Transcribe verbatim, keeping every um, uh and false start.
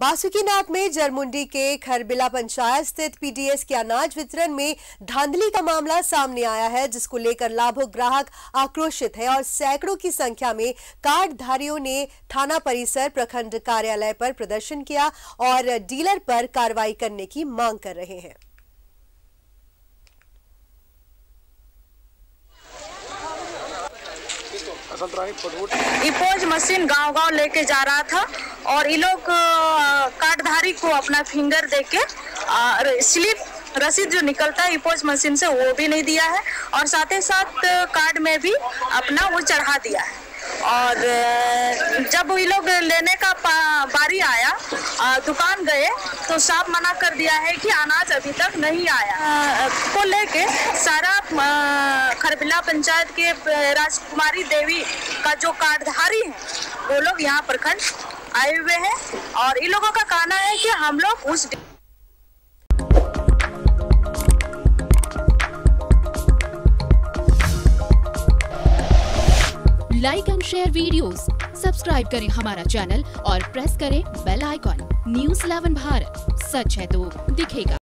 बासुकीनाथ में जर्मुंडी के खरबिला पंचायत स्थित पीडीएस के अनाज वितरण में धांधली का मामला सामने आया है, जिसको लेकर लाभुक ग्राहक आक्रोशित है और सैकड़ों की संख्या में कार्डधारियों ने थाना परिसर प्रखंड कार्यालय पर प्रदर्शन किया और डीलर पर कार्रवाई करने की मांग कर रहे हैं। ईपॉस मशीन गांव गांव लेके जा रहा था और ये लोग कार्डधारी को अपना फिंगर देके और स्लिप रसीद जो निकलता है ईपॉस मशीन से वो भी नहीं दिया है और साथ ही साथ कार्ड में भी अपना वो चढ़ा दिया है। और जब ये लोग लेने का बारी आया, दुकान गए तो साफ मना कर दिया है कि अनाज अभी तक नहीं आया को लेके सारा खरबिला पंचायत के राजकुमारी देवी का जो कार्डधारी है वो लोग यहाँ प्रखंड आए हुए हैं और इन लोगों का कहना है कि हम लोग उस like and share videos, subscribe करें हमारा चैनल और प्रेस करें bell icon. News eleven Bharat, सच है तो दिखेगा।